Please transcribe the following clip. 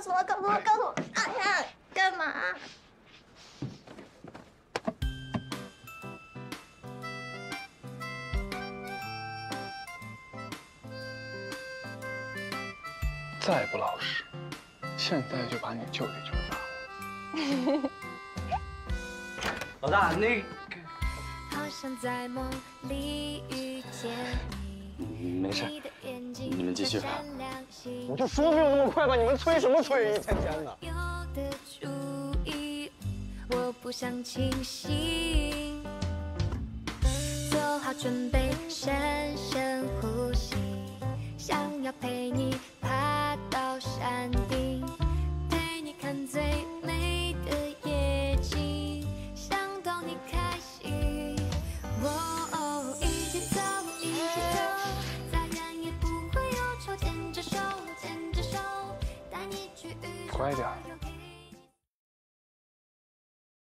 告诉我！哎呀，干嘛？再不老实，现在就把你舅给揪发了。老大，那个……好像在梦里遇见你。没事。 你们继续吧，我就说没有那么快吧，你们催什么催？一天天的。快点！